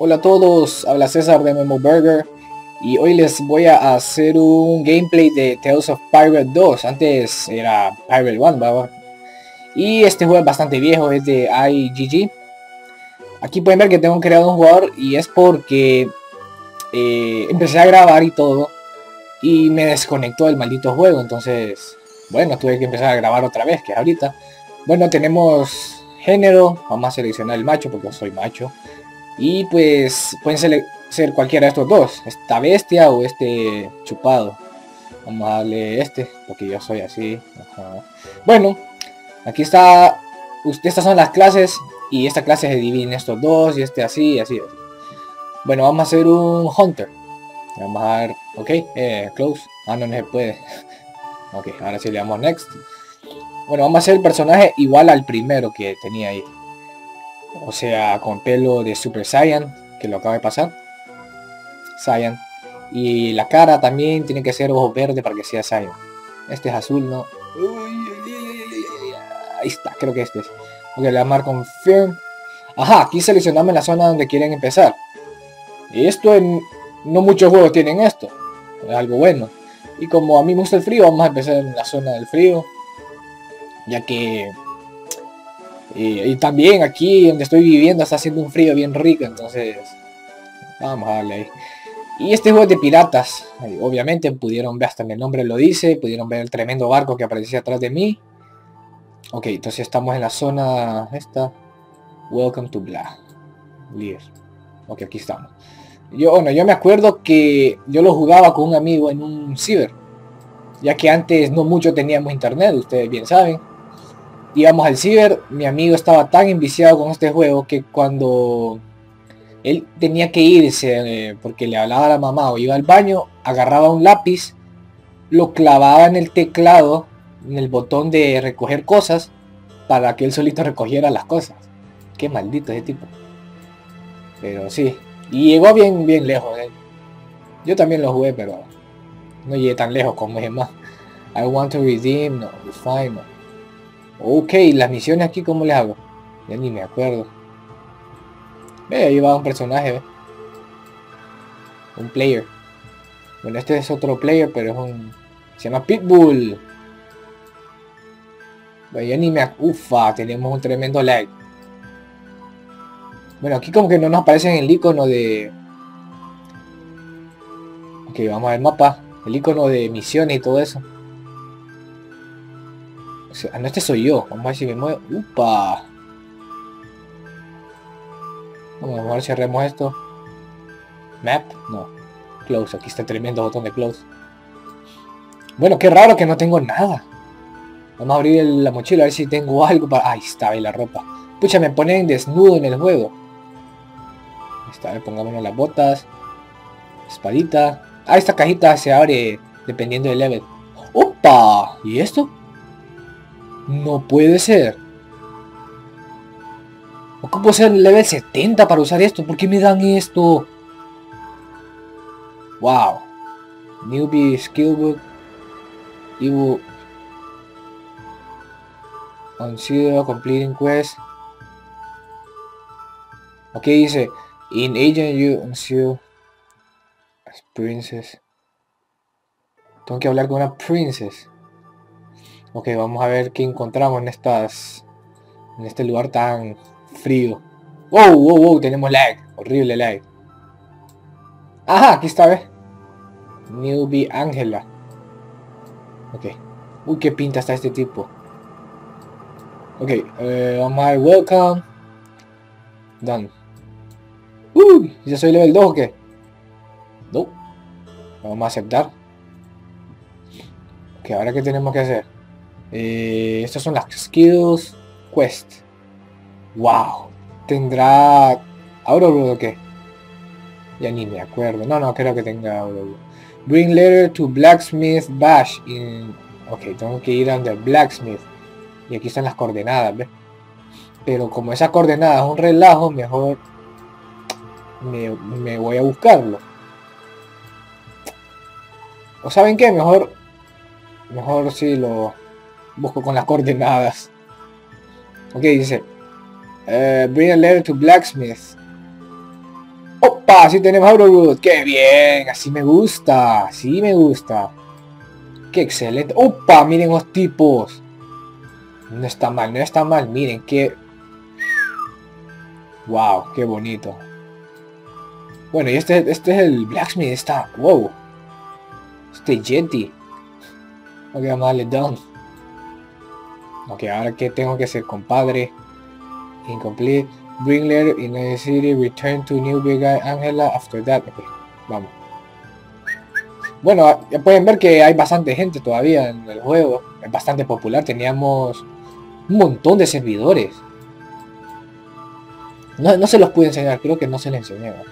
Hola a todos, habla César de Memo Burger y hoy les voy a hacer un gameplay de Tales of Pirates 2, antes era Pirate 1, ¿verdad? Y este juego es bastante viejo, es de IGG. Aquí pueden ver que tengo creado un jugador y es porque empecé a grabar y todo y me desconectó el maldito juego, entonces bueno, tuve que empezar a grabar otra vez, que es ahorita. Bueno, tenemos género, vamos a seleccionar el macho porque soy macho. Y pues pueden ser cualquiera de estos dos, esta bestia o este chupado. Vamos a darle este, porque yo soy así. Ajá. Bueno, aquí está, estas son las clases y esta clase se divide en estos dos y este así y así. Bueno, vamos a hacer un hunter. Vamos a dar, ok, close. Ah, no, no se puede. Ok, ahora sí le damos next. Bueno, vamos a hacer el personaje igual al primero que tenía ahí. O sea, con pelo de Super Saiyan, que lo acaba de pasar. Saiyan. Y la cara también tiene que ser ojos verdes para que sea Saiyan. Este es azul, ¿no? Ahí está, creo que este es. Ok, le vamos a dar confirm. Ajá, aquí seleccionamos la zona donde quieren empezar. Y esto en... no muchos juegos tienen esto. Es algo bueno. Y como a mí me gusta el frío, vamos a empezar en la zona del frío. Ya que... Y también aquí donde estoy viviendo está haciendo un frío bien rico, entonces vamos a darle ahí. Y este juego es de piratas, obviamente pudieron ver, hasta en el nombre lo dice, pudieron ver el tremendo barco que aparecía atrás de mí. Ok, entonces estamos en la zona esta. Welcome to Black Lier. Ok, aquí estamos. Yo me acuerdo que yo lo jugaba con un amigo en un ciber, ya que antes no mucho teníamos internet, ustedes bien saben. Íbamos al ciber, mi amigo estaba tan enviciado con este juego que cuando él tenía que irse porque le hablaba a la mamá o iba al baño, agarraba un lápiz, lo clavaba en el teclado, en el botón de recoger cosas, para que él solito recogiera las cosas. Qué maldito ese tipo. Pero sí, y llegó bien lejos. Yo también lo jugué, pero no llegué tan lejos como es más. I want to redeem, no, it's fine, no. Ok, las misiones aquí, ¿cómo les hago? Ya ni me acuerdo. Ve, ahí va un personaje, ¿ve? Un player. Bueno, este es otro player, pero es un... se llama Pitbull. Bueno, ya ni me acuerdo. Ufa, tenemos un tremendo lag. Bueno, aquí como que no nos aparecen el icono de... Ok, vamos al mapa. El icono de misiones y todo eso. Ah, no, este soy yo. Vamos a ver si me muevo. ¡Upa! Vamos a ver si cerremos esto. Map. No. Close. Aquí está el tremendo botón de close. Bueno, qué raro que no tengo nada. Vamos a abrir la mochila a ver si tengo algo para... Ahí está, ve la ropa. Pucha, me ponen desnudo en el juego. Ahí está, ver, pongámonos las botas. Espadita. Ah, esta cajita se abre dependiendo del level. ¡Upa! ¿Y esto? No puede ser. Ocupo ser level 70 para usar esto. ¿Por qué me dan esto? Wow. Newbie Skillbook. Ebook. Consider completing quest. Ok, dice. In agent you ensure princess. Tengo que hablar con una princess. Ok, vamos a ver qué encontramos en estas... en este lugar tan frío. ¡Wow, wow, wow! Tenemos lag. Horrible lag. ¡Ajá! Aquí está, ¿ves? Newbie Angela. Ok. Uy, qué pinta está este tipo. Ok, vamos a ver. Welcome. Done. ¡Uy! ¿Ya soy level 2 o qué? No. Vamos a aceptar. Ok, ¿ahora qué tenemos que hacer? Estas son las skills quest. Wow, ¿tendrá Aurogud o qué? Ya ni me acuerdo. No creo que tenga Aurogud. Bring letter to blacksmith bash in... Ok, tengo que ir a donde blacksmith. Y aquí están las coordenadas, ¿ves? Pero como esas coordenadas es un relajo, mejor me voy a buscarlo. ¿O saben qué? Mejor si lo busco con las coordenadas. Ok, dice bring a letter to blacksmith. ¡Opa! ¡Sí tenemos a Aurogud! ¡Qué bien! ¡Así me gusta! ¡Así me gusta! ¡Qué excelente! ¡Opa! ¡Miren los tipos! No está mal, no está mal. Miren qué... ¡Wow! ¡Qué bonito! Bueno, y este es el Blacksmith. Está... ¡Wow! Este Yeti. Ok, vamos a darle down. Ok, ahora que tengo que hacer, compadre. Incomplete. Bring letter in the city, return to New Vega Angela after that. Ok, vamos. Bueno, ya pueden ver que hay bastante gente todavía en el juego. Es bastante popular, teníamos un montón de servidores. No se los pude enseñar, creo que no se les enseñaba.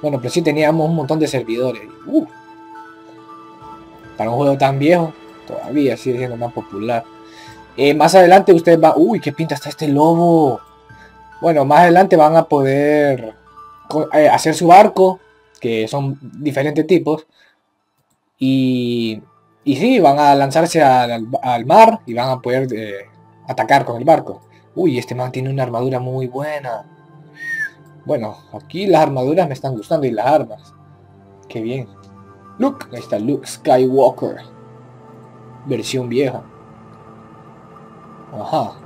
Bueno, pero sí teníamos un montón de servidores. Para un juego tan viejo, todavía sigue siendo tan popular. Más adelante ustedes van... ¡Uy, qué pinta está este lobo! Bueno, más adelante van a poder hacer su barco, que son diferentes tipos. Y sí, van a lanzarse al mar y van a poder atacar con el barco. Uy, este man tiene una armadura muy buena. Bueno, aquí las armaduras me están gustando y las armas. ¡Qué bien! Luke, ahí está Luke Skywalker. Versión vieja. Ajá.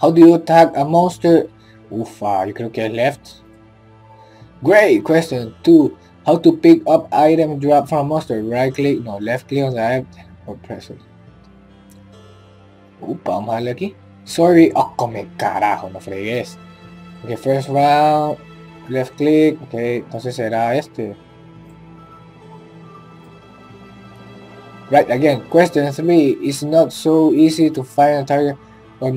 How do you attack a monster? Ufa, yo creo que es left. Great question. 2. How to pick up item drop from a monster. Right click, no, left click on the item or press it. Upa, vamos a darle aquí. Sorry, oh, come carajo, no fregues. Ok, first round, left click, ok, entonces será este. Right, again, question 3. It's not so easy to find a target or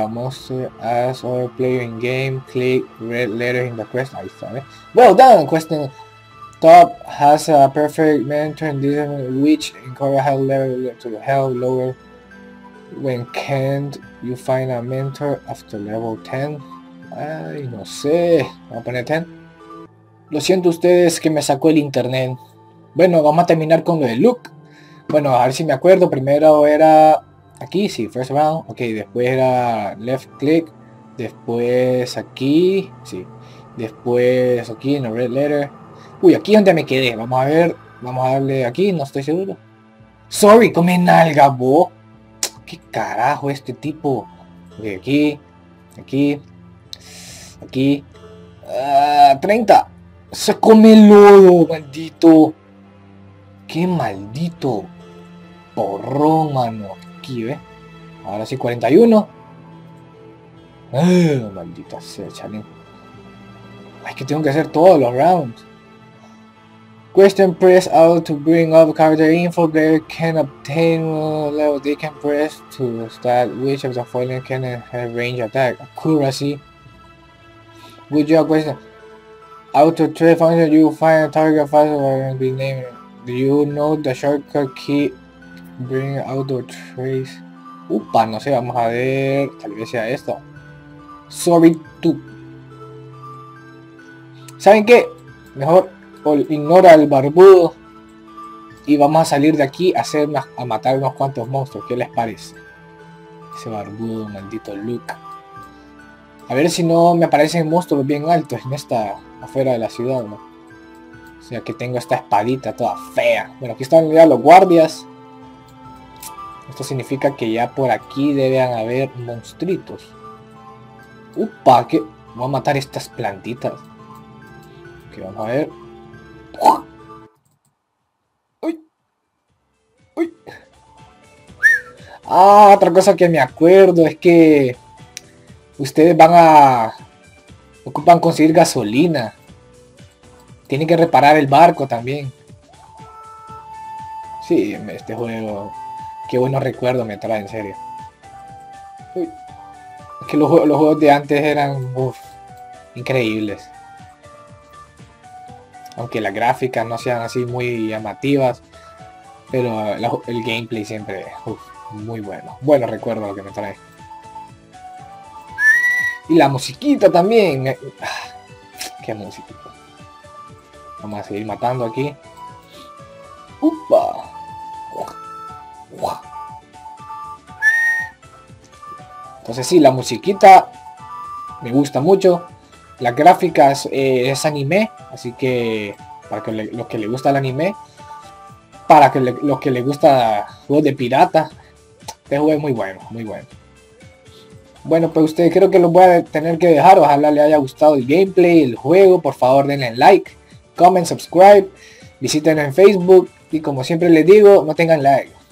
a monster as other player in game. Click red letter in the quest. Ahí está, ¿eh? Well done! Question top has a perfect mentor in this which encourage high level to hell lower. When can't you find a mentor after level 10? Ay, no sé. Vamos a poner 10. Lo siento ustedes que me sacó el internet. Bueno, vamos a terminar con lo de Luke. Bueno, a ver si me acuerdo. Primero era aquí, sí, first round. Ok, después era left click. Después aquí, sí. Después aquí en el red letter. Uy, aquí es donde me quedé. Vamos a ver, vamos a darle aquí, no estoy seguro. Sorry, come nalga, bo. ¿Qué carajo este tipo? Ok, aquí, aquí, aquí. 30. Se come el lodo, maldito. Qué maldito porrón, mano. Aquí, ¿ve? Ahora sí, 41. Ay, maldita sea, chale. Ay, que tengo que hacer todos los rounds. Question press out to bring up character info. Player can obtain level. They can press to start which of the following can have range attack. Accuracy. Good job, question. Out of trade function you find a target faster than be named. Do you know the shortcut key? Bring out the trace. Upa, no sé, vamos a ver. Tal vez sea esto. Sorry, tú. ¿Saben qué? Mejor ignora al barbudo. Y vamos a salir de aquí a, matar unos cuantos monstruos. ¿Qué les parece? Ese barbudo, maldito Luke. A ver si no me aparecen monstruos bien altos en esta... afuera de la ciudad, ¿no? O sea que tengo esta espadita toda fea. Bueno, aquí están ya los guardias. Esto significa que ya por aquí deben haber monstruitos. Upa, que voy a matar estas plantitas. Que okay, vamos a ver. Uy. Uy. Ah, otra cosa que me acuerdo es que ustedes van a ocupan conseguir gasolina. Tienen que reparar el barco también. Sí, este juego... Qué buenos recuerdos me trae, en serio. Uy. Es que los juegos de antes eran... Uf, increíbles. Aunque las gráficas no sean así muy llamativas. Pero el gameplay siempre... Uf, muy bueno. Buenos recuerdos lo que me trae. Y la musiquita también. Qué musiquita. Vamos a seguir matando aquí. ¡Upa! Entonces sí, la musiquita me gusta mucho. Las gráficas es anime, así que para que los que le gusta el anime, para que los que le gusta juegos de pirata, este juego es muy bueno, muy bueno. Bueno, pues ustedes, creo que los voy a tener que dejar. Ojalá les haya gustado el gameplay, el juego. Por favor denle like, comment, subscribe, visiten en Facebook y como siempre les digo, no tengan like.